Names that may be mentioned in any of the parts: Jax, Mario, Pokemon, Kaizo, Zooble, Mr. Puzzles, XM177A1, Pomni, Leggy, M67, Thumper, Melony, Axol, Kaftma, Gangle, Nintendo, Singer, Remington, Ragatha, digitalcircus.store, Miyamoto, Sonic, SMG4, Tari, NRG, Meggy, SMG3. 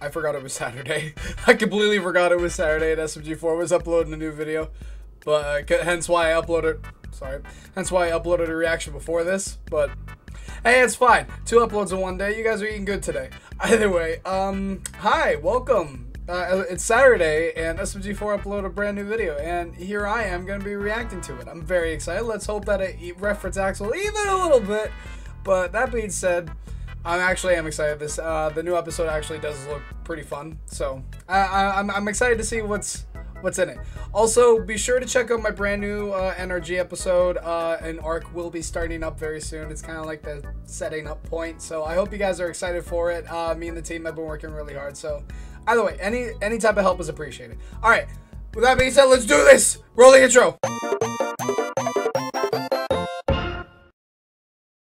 I forgot it was Saturday. I completely forgot it was Saturday and SMG4 was uploading a new video. But hence why I uploaded... Sorry. Hence why I uploaded a reaction before this. But... hey, it's fine. 2 uploads in one day. You guys are eating good today. Either way, hi, welcome. It's Saturday, and SMG4 uploaded a brand new video, and here I am going to be reacting to it. I'm very excited. Let's hope that I reference Axol even a little bit. But that being said, I am excited. This the new episode actually does look pretty fun, so I'm excited to see what's in it. Also, be sure to check out my brand new NRG episode. An arc will be starting up very soon. It's kind of like the setting up point, so I hope you guys are excited for it. Me and the team have been working really hard, so either way, any type of help is appreciated. All right, with that being said, let's do this. Roll the intro.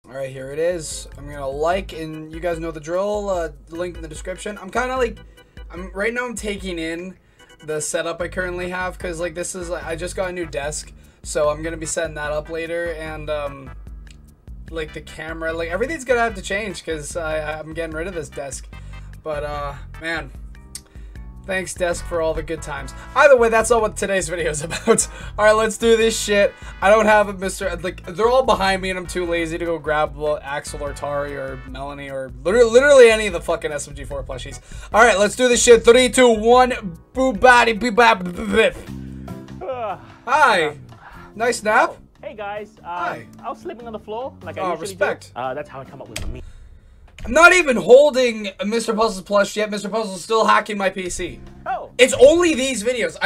All right, here it is. I'm gonna like, and you guys know the drill. Link in the description. I'm kind of like, right now I'm taking in the setup I currently have, because like this is, I just got a new desk, so I'm gonna be setting that up later, and like the camera, like everything's gonna have to change because I'm getting rid of this desk. But man, thanks desk for all the good times. Either way, that's all what today's video is about. All right, let's do this shit. I don't have a Mr. Like, they're all behind me, and I'm too lazy to go grab Axol or Tari or Melony or literally any of the fucking SMG4 plushies. All right, let's do this shit. 3, 2, 1. Boo body boo bop. Hi. Nice nap. Hey guys. Hi. I was sleeping on the floor like I usually do. That's how I come up with me. I'm not even holding a Mr. Puzzles plush yet. Mr. Puzzles still hacking my PC. Oh. It's only these videos.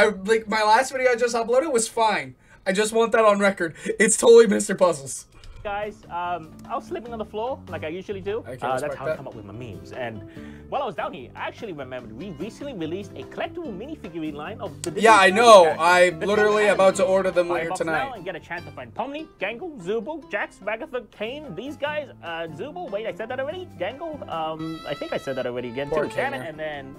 My last video I just uploaded was fine. I just want that on record. It's totally Mr. Puzzles. Guys, I was sleeping on the floor like I usually do. That's how I come up with my memes. And while I was down here, I actually remembered we recently released a collectible minifigurine line of the... Yeah, I know. I'm literally about to order them later tonight. And get a chance to find Pomni, Gangle, Zooble, Jax, Ragatha, Kane. These guys, Zooble. Wait, I said that already. Gangle. I think I said that already again. Too. And then,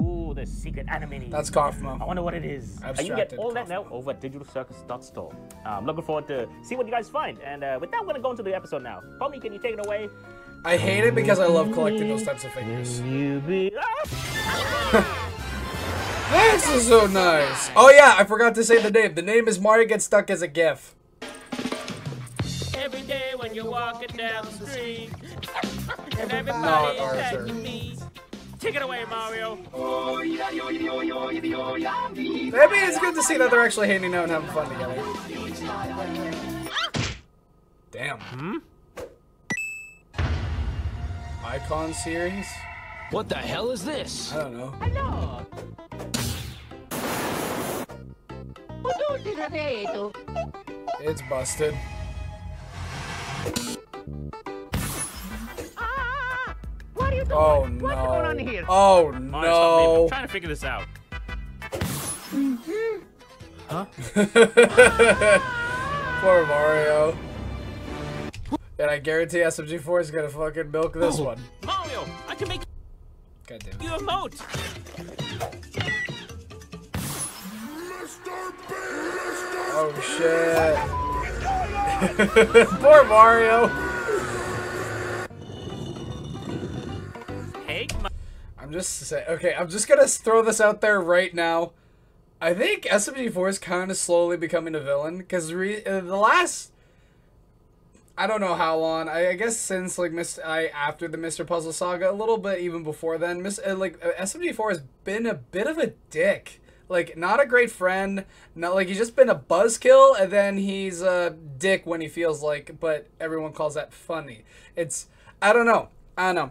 ooh, the secret anime. That's Kaftma. I wonder what it is. You get all that now over at digitalcircus.store. I'm looking forward to see what you guys find. And with that, I'm gonna go into the episode now. Pomni, can you take it away? I hate it because I love collecting those types of figures. This is so nice. Oh yeah, I forgot to say the name. The name is Mario Gets Stuck as a GIF. Every day when you're walking down the street, and everybody is at your feet. Take it away, Mario. I mean, it's good to see that they're actually hanging out and having fun together. Damn. Icon series? What the hell is this? I don't know. Hello. It's busted. What are you doing? Oh no. What's going on here? Oh no. Honestly, I'm trying to figure this out. Huh? Poor Mario. And I guarantee SMG4 is gonna fucking milk this one. Mario, I can make you emote. Oh shit! Poor Mario. Hey, I'm just saying. Okay, I'm just gonna throw this out there right now. I think SMG4 is kind of slowly becoming a villain because the last... I don't know how long. I guess since like after the Mr. Puzzle saga, a little bit even before then, SMG4 has been a bit of a dick. Like, not a great friend. Not like, he's just been a buzzkill, and then he's a dick when he feels like. But everyone calls that funny. It's, I don't know.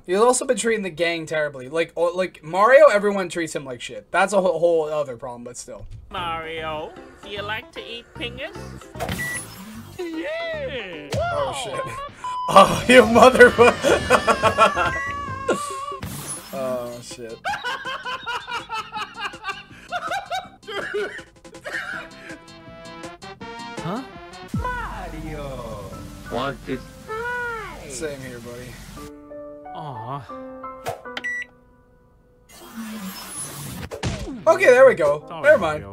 He's also been treating the gang terribly. Like Mario, everyone treats him like shit. That's a whole other problem, but still. Mario, do you like to eat fingers? Yeah. Oh shit! Oh, you mother! Oh shit! Huh? Mario. What is? Same here, buddy. Aww. Okay, there we go. Oh, never mind.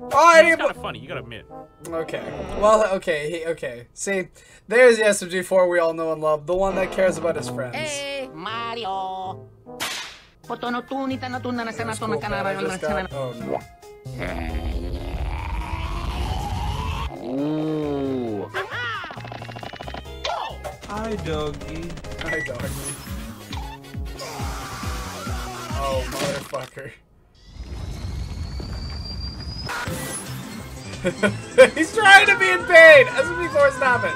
It's kind of funny, you gotta admit. Okay. Well, okay. See, there's the SMG4 we all know and love. The one that cares about his friends. Hey, Mario. Oh, no. Hi, doggy. Hi, doggy. Oh, motherfucker. He's trying to be in pain! SMG4, stop it!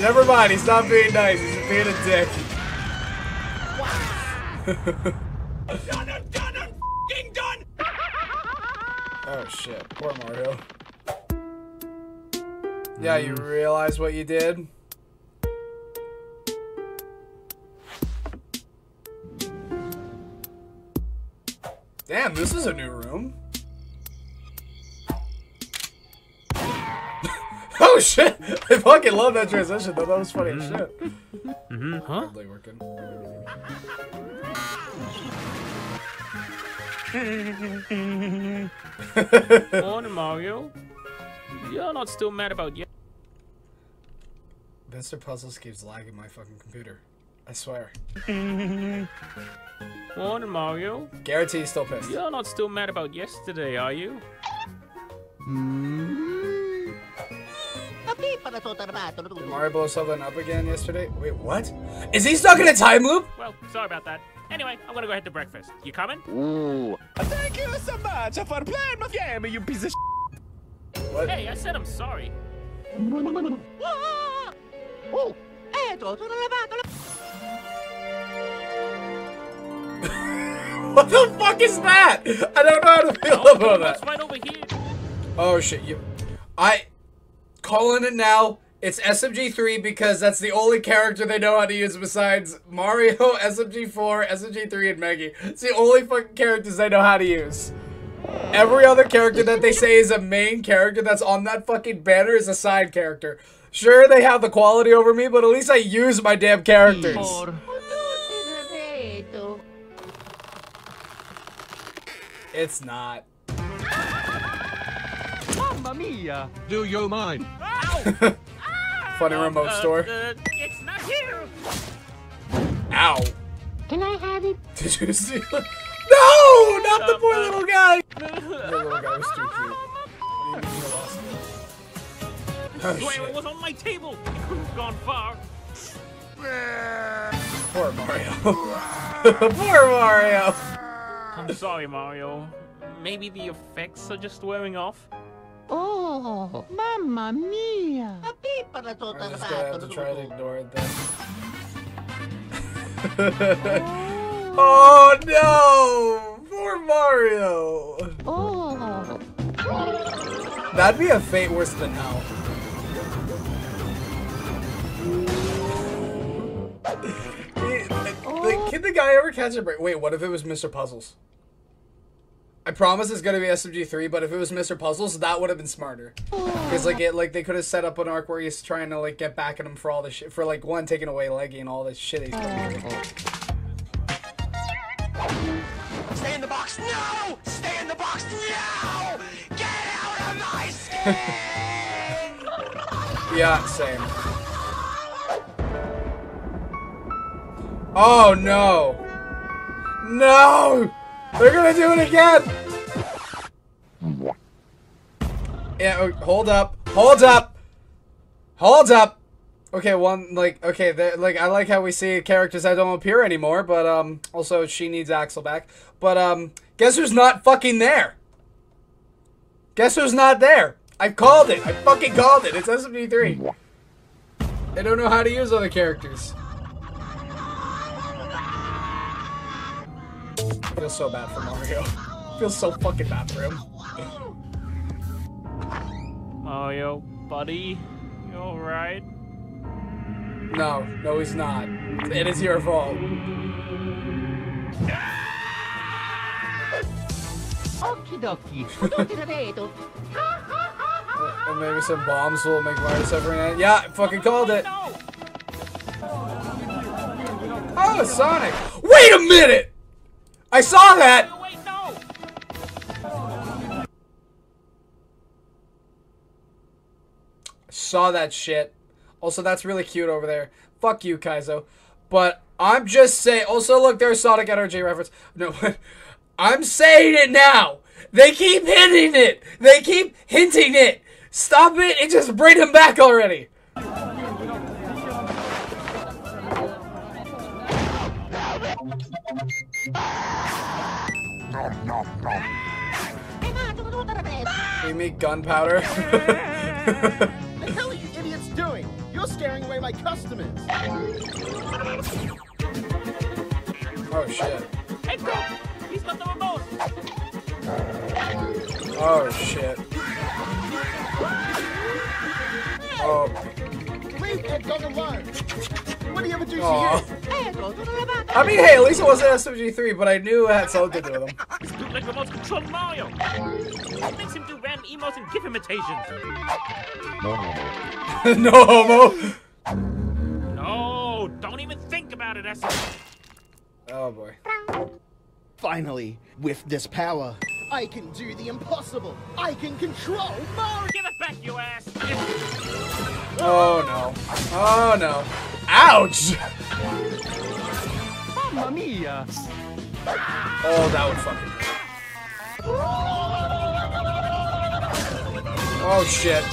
Never mind, he's not being nice, he's being a dick. I'm done! Oh shit, poor Mario. Yeah, you realize what you did? Damn, this is a new room. Oh shit! I fucking love that transition though, that was funny as shit. Huh? Probably working. Morning, Mario. You're not still mad about yet. Mr. Puzzles keeps lagging my fucking computer. I swear. Morning, Mario. Guarantee he's still pissed. You're not still mad about yesterday, are you? Did Mario blow something up again yesterday? Wait, what? Is he stuck in a time loop? Well, sorry about that. Anyway, I'm gonna go ahead to breakfast. You coming? Ooh. Thank you so much for playing my game, you piece of shit. What? Hey, I said I'm sorry. Oh. What the fuck is that? I don't know how to feel about that. Right over here. Oh shit, you. I. Calling it now. It's SMG3 because that's the only character they know how to use besides Mario, SMG4, SMG3, and Meggy. It's the only fucking characters they know how to use. Every other character that they say is a main character that's on that fucking banner is a side character. Sure, they have the quality over me, but at least I use my damn characters. It's not. Mamma mia! Do you mind? Ow! Funny remote store. It's not here. Ow! Can I have it? Did you see? No! Not the poor little guy. The little guy was too cute. Oh, shit. It was on my table. It couldn't have gone far. Poor Mario. Poor Mario. I'm sorry, Mario. Maybe the effects are just wearing off. Oh, mamma mia! I'm just gonna have to try to ignore it then. Oh no! Poor Mario! Oh! That'd be a fate worse than hell. Can the guy ever catch a break? Wait, what if it was Mr. Puzzles? I promise it's gonna be SMG3, but if it was Mr. Puzzles, that would have been smarter. Because like they could have set up an arc where he's trying to like get back at him for all this shit, for like one taking away Leggy and all this shit. He's stay in the box now! Stay in the box now! Get out of my skin! Yeah, same. Oh no! No! They're gonna do it again! Yeah, hold up. Hold up! Hold up! Okay, one, like, okay, like, I like how we see characters that don't appear anymore, but, also, she needs Axol back. But, guess who's not fucking there? Guess who's not there? I called it! I fucking called it! It's SMG3. They don't know how to use other characters. I feel so bad for Mario. I feel so fucking bad for him. Mario, buddy, you alright? No, no he's not. It is your fault. Okie dokie. And maybe some bombs will make Mario suffer in it. Yeah, I fucking called it. Oh, Sonic! Wait a minute! I saw that! No, wait, no. I saw that shit. Also, that's really cute over there. Fuck you, Kaizo. But I'm just saying. Also, look, there's Sonic NRG reference. No, I'm saying it now. They keep hitting it. They keep hinting it. Stop it and just bring him back already. They make gunpowder. The hell are you idiots doing? You're scaring away my customers. Oh shit. Hey, go! He's got the remote. Oh shit. Oh. Please, Ed, go alone. What do you ever do to you? I mean, hey, at least it wasn't SMG3, but I knew it had something to do with him. This bootleg remote's controlling Mario. What makes him do random emotes and GIF imitations? No homo. No homo? No, don't even think about it, SMG. Oh boy. Finally, with this power, I can do the impossible. I can control Mario. Give it back, you ass. Oh no. Oh no. Ouch. Mamma mia. Oh, that would fucking. Oh shit.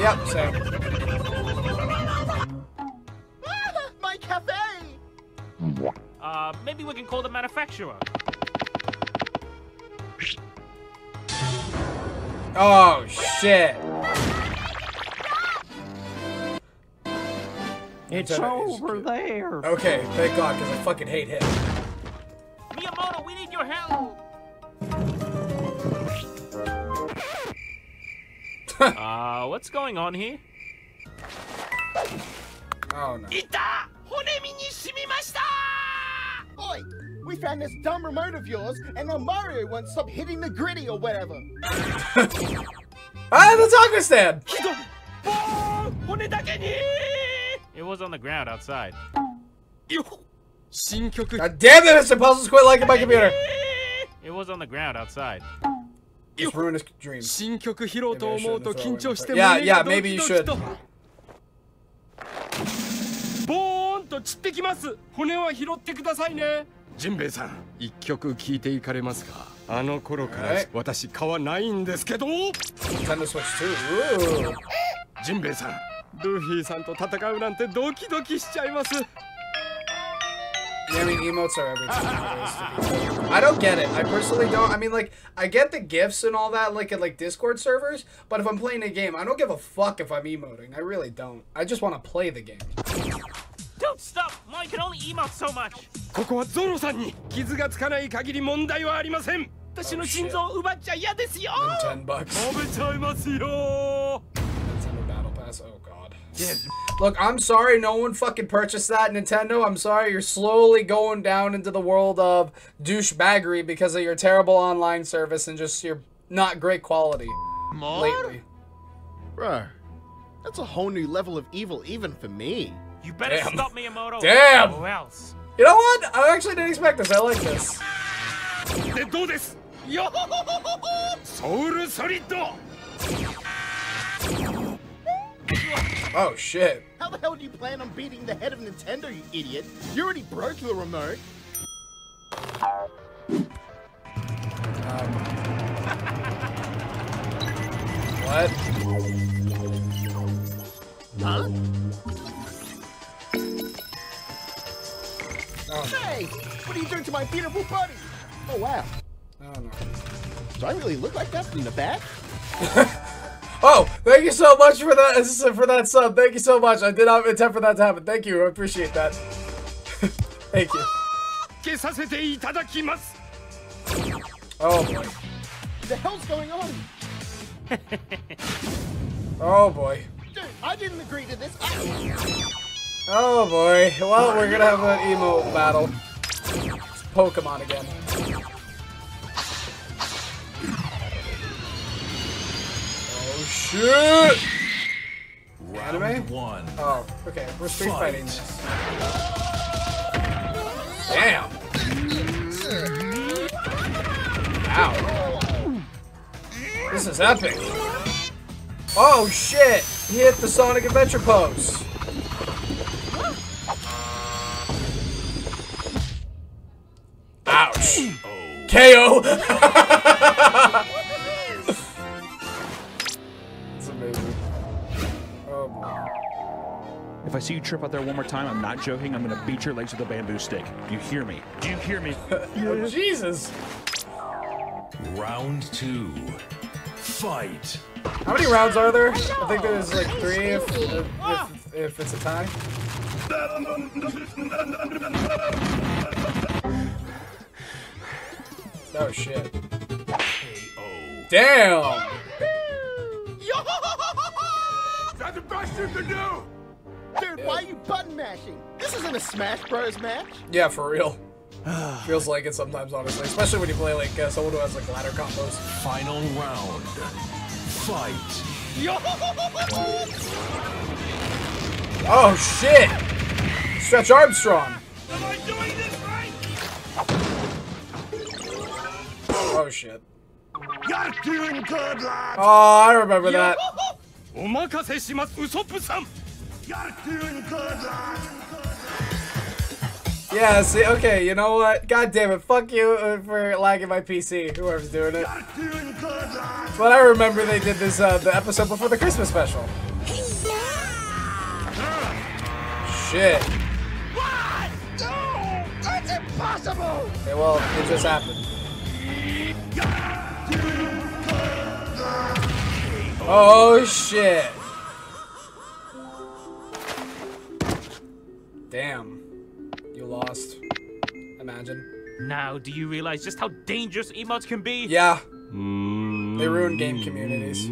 Yep, same. Maybe we can call the manufacturer. Oh shit! It's over there. Okay, thank God, because I fucking hate him. Miyamoto, we need your help. What's going on here? Oh no. Ita! Honemi ni shimimashita! Oi! We found this dumb remote of yours, and now Mario won't stop hitting the gritty or whatever. Ah, the taco stand! It was on the ground outside. God damn it, Mr. Puzzles, quit liking my computer! It was on the ground outside. It's ruined his dreams. Yeah, yeah, maybe you should. I mean, emotes are everything. I don't get it. I personally don't. I mean, like, I get the GIFs and all that, like, at, like, Discord servers, but if I'm playing a game, I don't give a fuck if I'm emoting. I really don't. I just want to play the game. Don't stop! Mine can only emote so much! Oh, shit. $10. Nintendo Battle Pass, oh god. Look, I'm sorry no one fucking purchased that, Nintendo. I'm sorry you're slowly going down into the world of douchebaggery because of your terrible online service and just your not great quality lately. Bruh, that's a whole new level of evil even for me. You better stop Miyamoto. Damn! Or else. You know what? I actually didn't expect this. I like this. Oh shit. How the hell do you plan on beating the head of Nintendo, you idiot? You already broke the remote. What? Huh? Oh. Hey! What are you doing to my beautiful buddy? Oh wow. Oh no. Do I really look like that from the back? Oh, thank you so much for that sub. Thank you so much. I did not intend for that to happen. Thank you. I appreciate that. Thank you. Oh boy. What the hell's going on? Oh boy. Dude, I didn't agree to this. Oh boy. Well, we're gonna have an emo battle. It's Pokemon again. Oh shit! Anime? One. Oh, okay. We're street fighting this. Damn! Wow. This is epic. Oh shit! hit the Sonic Adventure pose. Ouch. Oh. KO. It's amazing. Oh boy. If I see you trip out there one more time, I'm not joking, I'm gonna beat your legs with a bamboo stick. Do you hear me? Do you hear me? Oh, Jesus. Round 2. Fight. How many rounds are there? I think there's like 3 if it's a tie. Oh shit. KO. Damn! Is that the best you can do? Dude, yeah. Why are you button mashing? This isn't a Smash Bros. Match. Yeah, for real. Feels like it sometimes, honestly. Especially when you play like someone who has like ladder combos. Final round. Fight. Oh shit! Stretch Armstrong. Am I doing this right? Oh shit. You're doing good, lad. Oh, I remember that. You're doing good, lad. Yeah, see, okay, you know what? God damn it, fuck you for lagging my PC, whoever's doing it. But I remember they did this, the episode before the Christmas special. Shit. What? No! That's impossible! Okay, well, it just happened. Oh, shit. Damn. You lost. Imagine. Now, do you realize just how dangerous emotes can be? Yeah. They ruin game communities.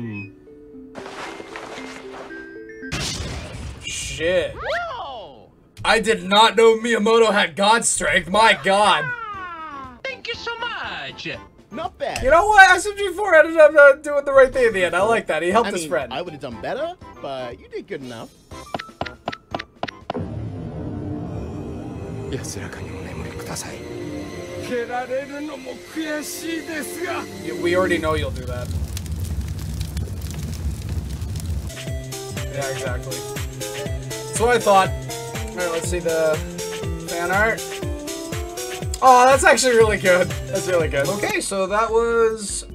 Shit. Whoa! I did not know Miyamoto had God strength. My God. Thank you so much. Not bad. You know what? SMG4 ended up doing the right thing at the end. I like that. He helped his friend. I would have done better, but you did good enough. Yeah, we already know you'll do that. Yeah, exactly. That's what I thought. Alright, let's see the fan art. Oh, that's actually really good. That's really good. Okay, so that was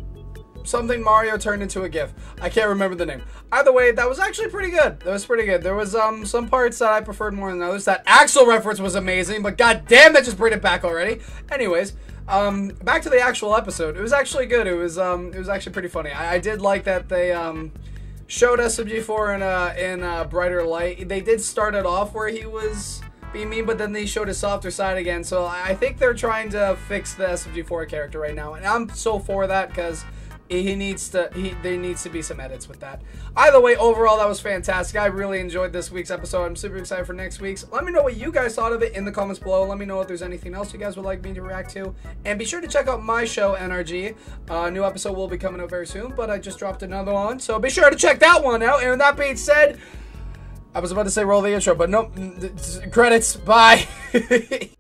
something Mario turned into a GIF. I can't remember the name. Either way, that was actually pretty good. That was pretty good. There was some parts that I preferred more than others. That Axol reference was amazing, but goddamn, that just brought it back already. Anyways, back to the actual episode. It was actually good. It was actually pretty funny. I did like that they showed SMG4 in a brighter light. They did start it off where he was being mean, but then they showed his softer side again. So I think they're trying to fix the SMG4 character right now, and I'm so for that because there needs to be some edits with that. Either way, overall, that was fantastic. I really enjoyed this week's episode. I'm super excited for next week's. Let me know what you guys thought of it in the comments below. Let me know if there's anything else you guys would like me to react to. And be sure to check out my show, NRG. New episode will be coming up very soon, but I just dropped another one. So be sure to check that one out. And with that being said, I was about to say roll the intro, but nope. Credits. Bye.